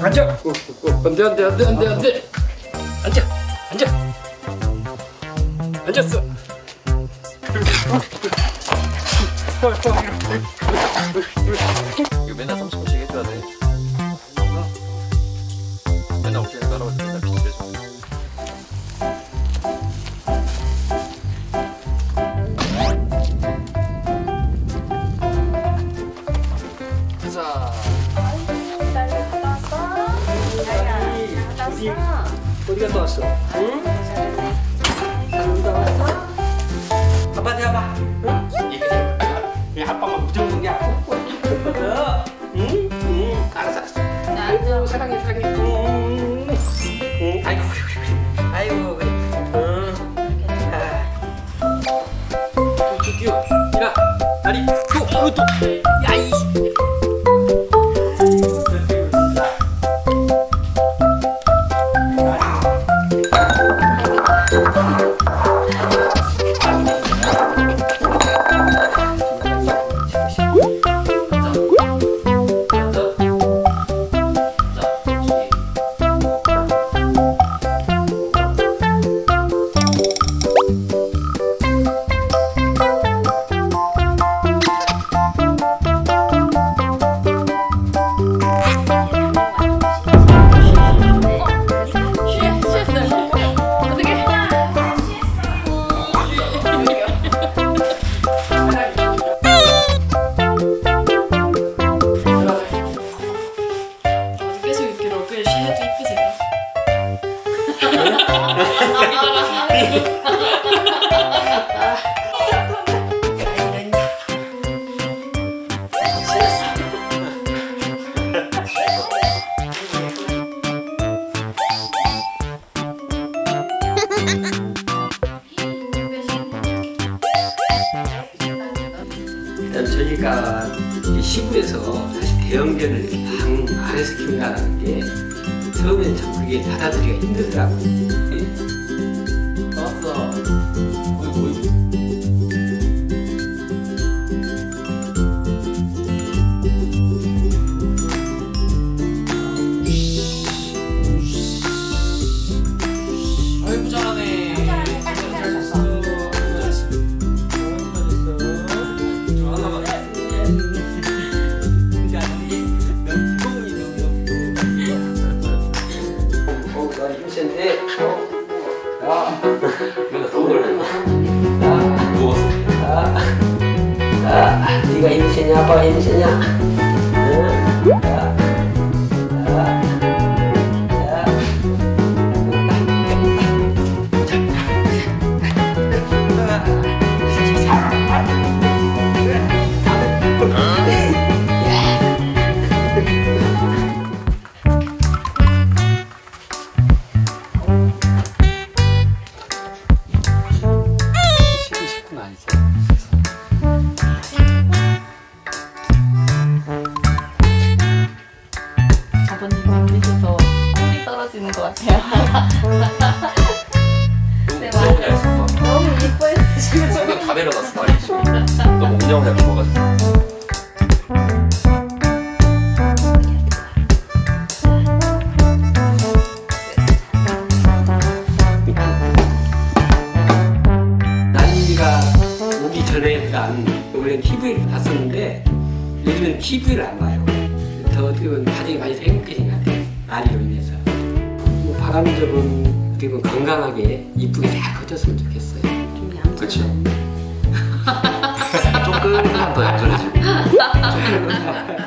앉아. 안돼. 앉아. 앉았어. 이거 맨날 30분씩 해줘야 돼. 맨날 올 때 따라와서 맨날 비틀어 줘. 가자. 어디 갔다 왔어? 응? 아빠 대봐. 응? 얘 아빠만 무정한 게 아니고. 응? 알았어. 아이고 사랑해. 아이고 그래. 뛰어. 이라. 다리. 또. 야이. 저희가 이 시구에서 사실 대형견을 방 안에서 키운다는 게 처음엔 참 그게 받아들이기가 힘들더라고요. 나왔어. 어이구. 네가 힘드시냐? 아빠가 힘드시냐? 응? 원래는 TV를 다 썼는데 요즘은 TV를 안 봐요. 더 어떻게 보면 가정이 많이 행복해진 것 같아요. 나이로 인해서. 뭐 바라는 점은 어떻게 보면 건강하게 이쁘게 잘 커졌으면 좋겠어요. 좀 양쪽. 그렇죠. 조금만 더 양쪽이지.